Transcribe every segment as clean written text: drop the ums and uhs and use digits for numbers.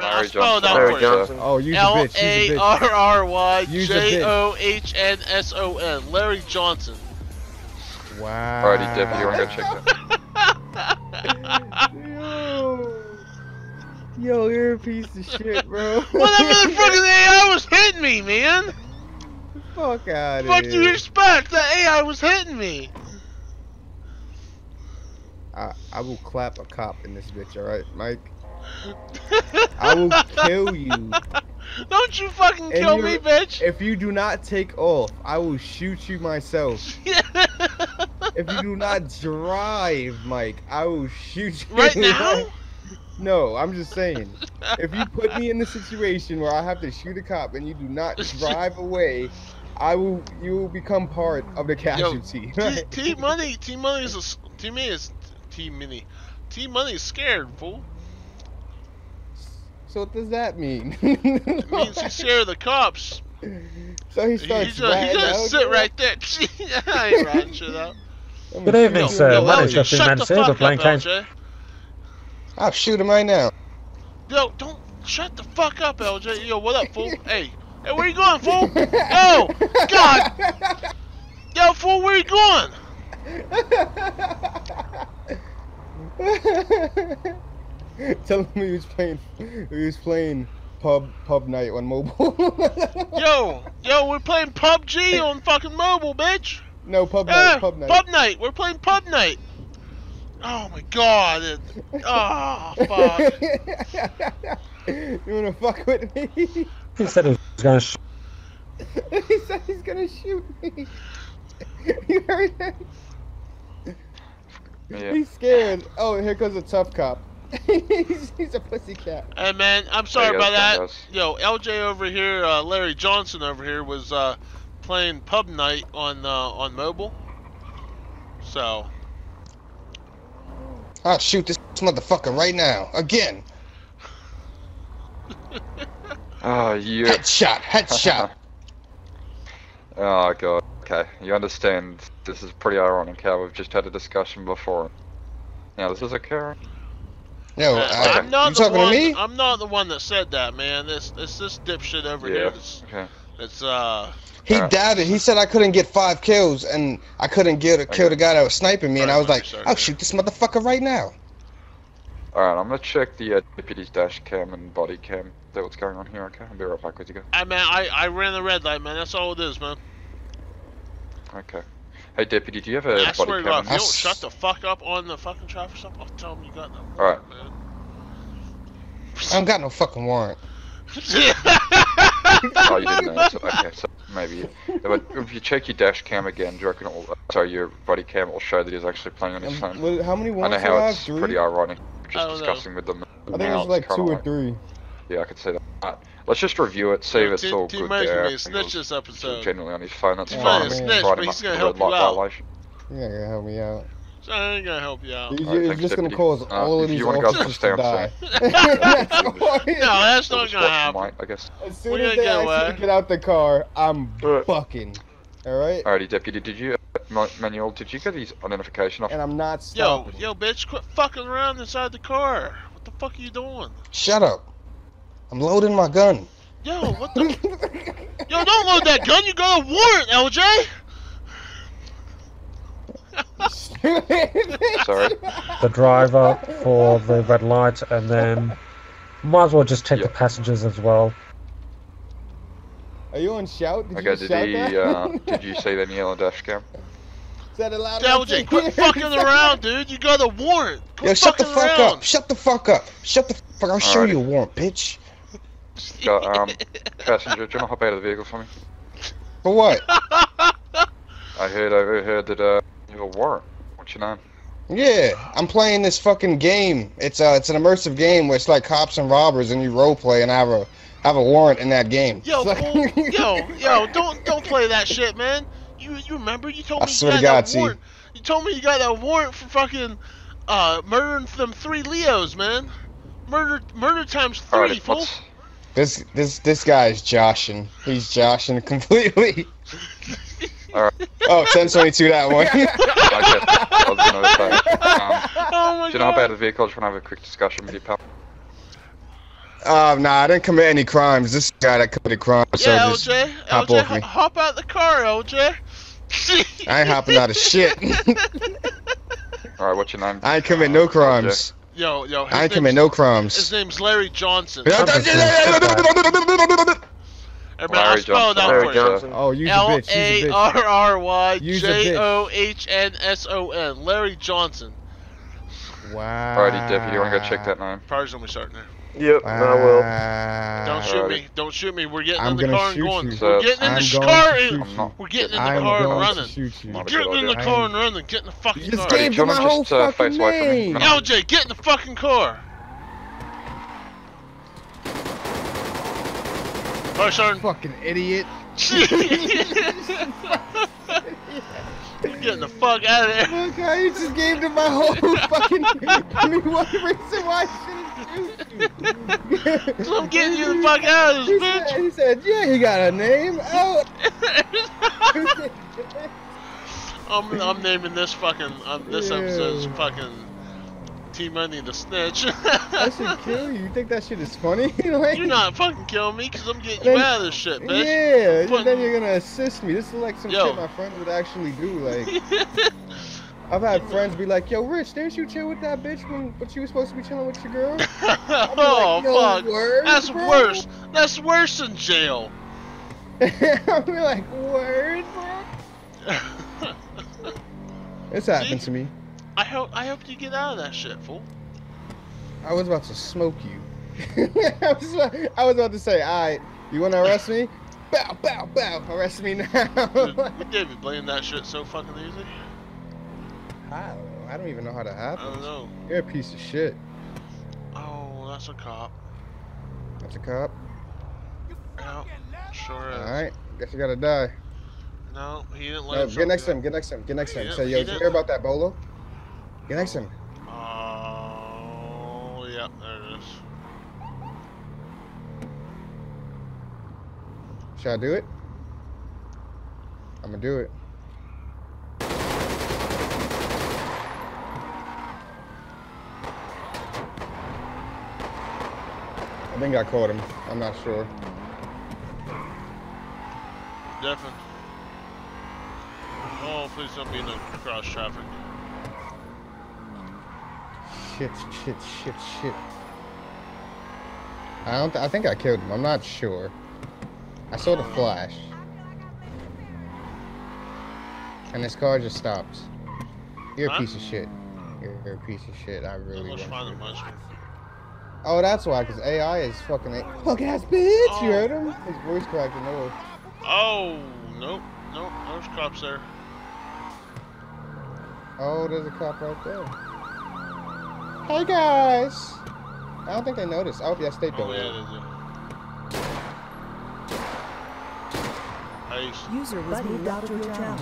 Larry Johnson. Larry Johnson. Oh, use a bitch. LARRYJOHNSON. Larry Johnson. Wow. Alrighty, Dip, you wanna go check that? Yo, you're a piece of shit, bro. Well, that motherfucking AI was hitting me, man. Fuck out of here. Fuck do you expect? That AI was hitting me. I will clap a cop in this bitch, alright, Mike? I will kill you. Don't you fucking kill me, bitch. If you do not take off, I will shoot you myself. If you do not drive, Mike, I will shoot you. Right now? No, I'm just saying. If you put me in the situation where I have to shoot a cop and you do not drive away, you will become part of the casualty. Yo, T Money is scared, fool. So what does that mean? It means he's scared of the cops. So he starts. He's gonna sit right there. I ain't riding shit out. Good evening, sir. My name's Jeffrey Mansell of Blaine County. I'll shoot him right now. Yo, don't shut the fuck up, LJ. Yo, what up, fool? Hey, hey, where you going, fool? Oh, God. Yo, fool, where you going? Tell him he was playing pub night on mobile. yo, we're playing PUBG on fucking mobile, bitch. No, pub night. We're playing pub night. Oh my God! Oh fuck! You wanna fuck with me? He said he was gonna. He said he's gonna shoot me. You heard that? Yeah. He's scared. Oh, here comes a tough cop. He's a pussy cat. Hey man, I'm sorry about that. Yo, LJ over here, Larry Johnson over here was playing pub night on mobile. So. I'll shoot this motherfucker right now. Again. Oh, yeah. Headshot. Headshot. Oh, God. Okay. You understand. This is pretty ironic how we've just had a discussion before. Now, this is occurring. No, I'm not the talking one, to me? I'm not the one that said that, man. It's this dipshit over here. Okay. It's, He doubted. He said I couldn't get 5 kills, and I couldn't kill the guy that was sniping me, and I was like, I'll shoot this motherfucker right now. Alright, I'm gonna check the deputy's dash cam and body cam. Is that what's going on here? Okay, I'll be right back with you guys. Hey, man, I ran the red light, man. That's all it is, man. Okay. Hey, deputy, do you have a body cam? I swear to God, if you don't shut the fuck up on the fucking traffic or something, I'll tell them you got no warrant, right, man. I don't got no fucking warrant. Oh, you didn't know, so, okay, so maybe. But if you check your dash cam again, do you reckon it'll, sorry, your body cam will show that he's actually playing on his phone? Well, how many ones I know how I have? It's 3? Pretty ironic, just discussing know. With them. I think it's like 2 or 3. Yeah, I could say that. Right, let's just review it, see if it's all good there. Snitch this episode. Generally on his phone, that's fine. He's gonna help you out. He's not gonna help me out. I ain't gonna help you out. It's just gonna cause all of these officers to die. No, that's not gonna happen. I guess. As soon as they actually get out the car, I'm fucking. Alright? Alrighty, deputy, did you, Manuel, did you get his identification off? And I'm not stopping. Yo, bitch, quit fucking around inside the car. What the fuck are you doing? Shut up. I'm loading my gun. Yo, what the? Yo, don't load that gun. You got a warrant, LJ. Sorry. The driver for the red light, and then might as well just check the passengers as well. Are you on shout? Did you shout that? Did you see them yell on dash cam? Is that allowed? LJ, quit fucking around, dude. You got a warrant. Quit Yo, shut the fuck up. Shut the fuck up. Shut the fuck up. I'll show you a warrant, bitch. Got, passenger, do you want to hop out of the vehicle for me? For what? I heard that, you have a warrant. What's your name? Yeah, I'm playing this fucking game. It's an immersive game where it's like cops and robbers, and you roleplay, and I have a warrant in that game. Yo, like... yo, don't play that shit, man. You remember you told me you got that warrant. You told me you got that warrant for fucking murdering them 3 Leos, man. Murder times 3, right, fool. What's... This guy is joshing. He's joshing completely. Alright. Oh, 1022 that one. Oh my God. Do you know about the vehicle? I just want to have a quick discussion with you, pal. Nah, I didn't commit any crimes. This guy that committed crimes. Yeah, so LJ. LJ, hop out the car, LJ. I ain't hopping out of shit. Alright, what's your name? I ain't commit no crimes. LJ. Yo. I ain't commit no crimes. His name's Larry Johnson. Larry Johnson. Oh, use a bitch. LARRYJOHNSON. Larry Johnson. Wow. Alrighty, Deputy, you wanna go check that name? Fire's gonna be starting there. Yep, I will. Don't shoot me. Don't shoot me. We're getting in the car and going. We're getting in the car and we're getting in the car and running. Getting in the car and running. Get in the fucking car. This gave my whole fucking name. LJ, get in the fucking car. Fire Sergeant. Fucking idiot. You're getting the fuck out of there. Look how you just gave to my whole fucking. I mean, what reason why I shouldn't shoot you? So I'm getting you the fuck out of this bitch. He said, yeah, he got a name. Oh. I'm naming this fucking. This episode's fucking. T Money the snitch. That should kill you. You think that shit is funny? Like, you're not fucking killing me because I'm getting you out of this shit, bitch. Yeah, then you're gonna assist me. This is like some shit my friends would actually do. Like, I've had friends be like, "Yo, Rich, didn't you chill with that bitch but you were supposed to be chilling with your girl?" Oh, like, fuck. Word, that's bro? Worse. That's worse than jail. I'll be like, "Word, bro." It's happened to me. I hope you get out of that shit, fool. I was about to smoke you. I was about to say, alright, you wanna arrest me? Bow, bow, bow, arrest me now. Dude, David Blaine that shit so fucking easy. I don't know. I don't even know how that happens. I don't know. You're a piece of shit. Oh, that's a cop. That's a cop? No, sure is. Alright, guess you gotta die. No, he didn't let him. Get next to him, get next to him, get next to him. Say, yo, did you hear about that bolo? Get next to him. Oh, yeah, there it is. Should I do it? I'm gonna do it. I think I caught him. I'm not sure. Definitely. Oh, please don't be in the cross traffic. Shit. I think I killed him. I'm not sure. I saw the flash. And this car just stops. You're a piece of shit. You're a piece of shit. I really want to. Oh, that's why, because AI is fucking a fucking ass bitch. Oh. You heard him? His voice cracked and all. Oh, nope. There's cops there. Oh, there's a cop right there. Hey guys! I don't think they noticed. Oh, yes, they do. Oh, yeah, they do. User was moved out of your channel.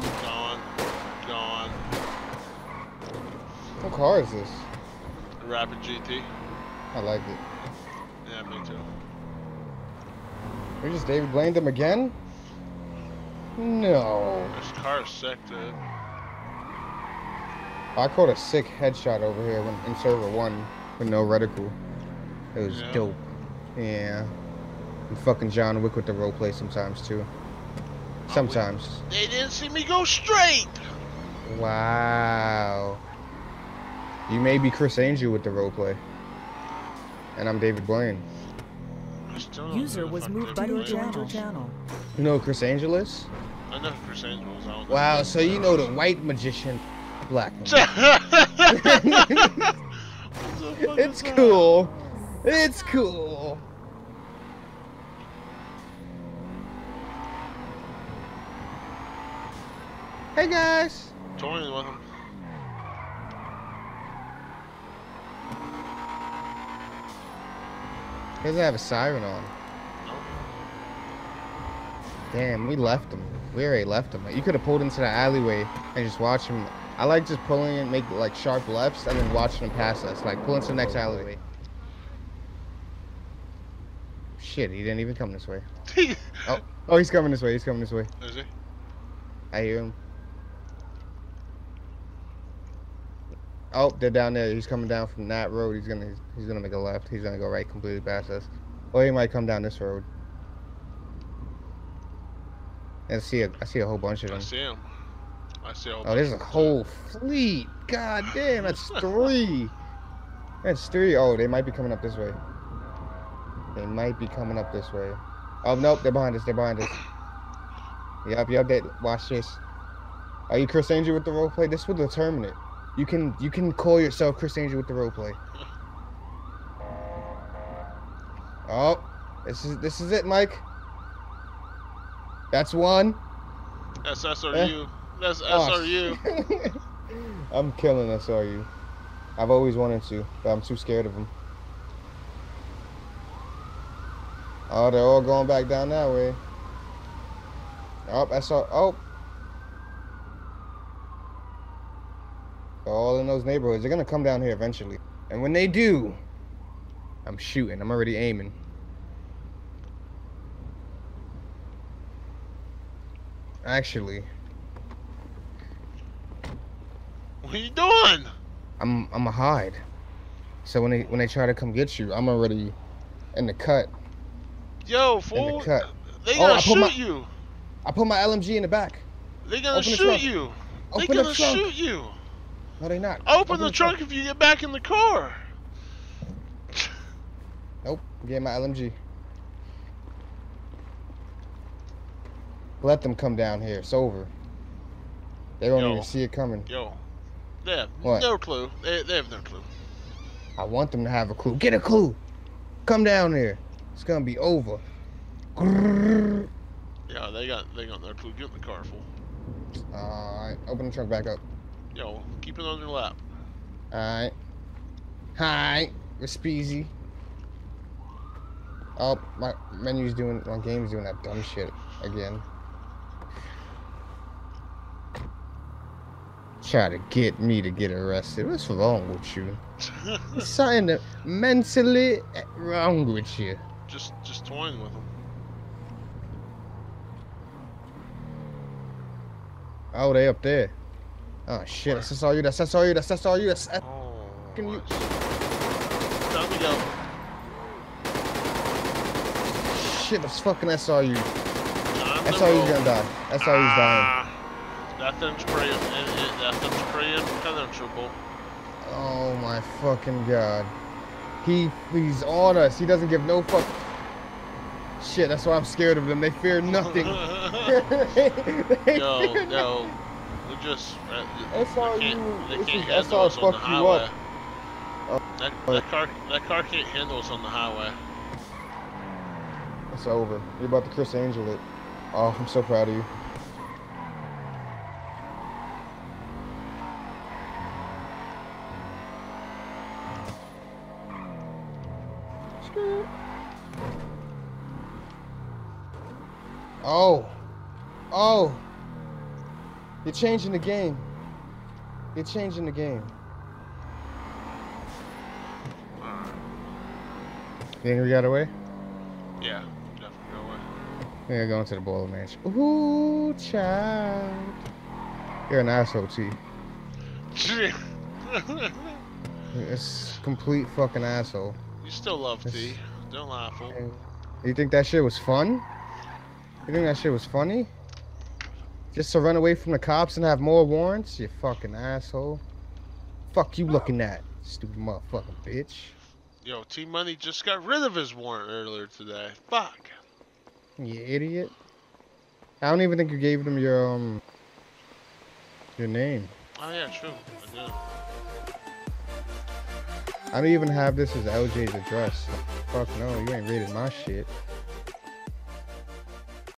Gone. What car is this? Rapid GT. I like it. Yeah, me too. We just David Blaine them again? No. This car is sick, dude. I caught a sick headshot over here in server 1 with no reticle. It was dope. Yeah. And fucking John Wick with the roleplay sometimes, too. Sometimes. They didn't see me go straight! Wow. You may be Criss Angel with the roleplay. And I'm David Blaine. User was moved by your channel. You know who Criss Angel is? I know who Criss Angel is. Wow, so you know the white magician. Black. It's cool. It's cool. Hey guys. Torian, welcome. He doesn't have a siren on. Nope. Damn, we left him. We already left him. You could have pulled into the alleyway and just watched him. I like just pulling and make like sharp lefts and then watching them pass us. Like pull into the next alleyway. Shit, he didn't even come this way. Oh, he's coming this way. He's coming this way. Is he? I hear him. Oh, they're down there. He's coming down from that road. He's gonna make a left. He's gonna go right completely past us. Or he might come down this road. And I see a whole bunch of them. I see him. Oh, there's a whole fleet. God damn, that's three. That's three. Oh, they might be coming up this way. Oh, nope, they're behind us. Yup, watch this. Are you Criss Angel with the roleplay? This will determine it. You can call yourself Criss Angel with the roleplay. Oh, this is it, Mike. That's one. That's SRU. That's SRU. I'm killing SRU. I've always wanted to, but I'm too scared of them. Oh, they're all going back down that way. Oh, oh. They're all in those neighborhoods. They're gonna come down here eventually. And when they do, I'm shooting. I'm already aiming. Actually. What are you doing? I'm a hide. So when they try to come get you, I'm already in the cut. Yo, fool. They gonna shoot you. I put my LMG in the back. They gonna shoot you. They gonna shoot you. No, they not. Open the trunk if you get back in the car. Nope. I'm getting my LMG. Let them come down here. It's over. They don't even see it coming. Yo. They have no clue. They have no clue. I want them to have a clue. Get a clue. Come down here. It's gonna be over. Grrr. Yeah, they got no clue. Get in the car, fool. Alright, open the trunk back up. Yo, keep it on your lap. Alright. Hi, it's Speezy. Oh, my game's doing that dumb shit again. Try to get me to get arrested. What's wrong with you? There's something mentally wrong with you. Just toying with them. Oh, they up there. Oh shit, that's SRU, that's SRU, that's SRU, that's SRU. Oh, can you... Time to go. Shit, that's fucking SRU. SRU's gonna die. SRU's dying. That's incredible. Oh my fucking god. He's on us. He doesn't give no fuck. Shit, that's why I'm scared of them. They fear nothing. No. They're just... They can't handle us on the highway. That car can't handle us on the highway. It's over. You're about to Criss Angel it. Oh, I'm so proud of you. Oh. Oh. You're changing the game. You're changing the game. You think we got away? Yeah, definitely got away. Yeah, going to the bowling match. Ooh, child. You're an asshole, T. It's complete fucking asshole. You still love T. Don't lie, fool. You think that shit was fun? You think that shit was funny? Just to run away from the cops and have more warrants? You fucking asshole. Fuck you looking at, stupid motherfucking bitch. Yo, T Money just got rid of his warrant earlier today. Fuck. You idiot. I don't even think you gave them your name. Oh yeah, true. I did. I don't even have this as LJ's address. Fuck no, you ain't raided my shit.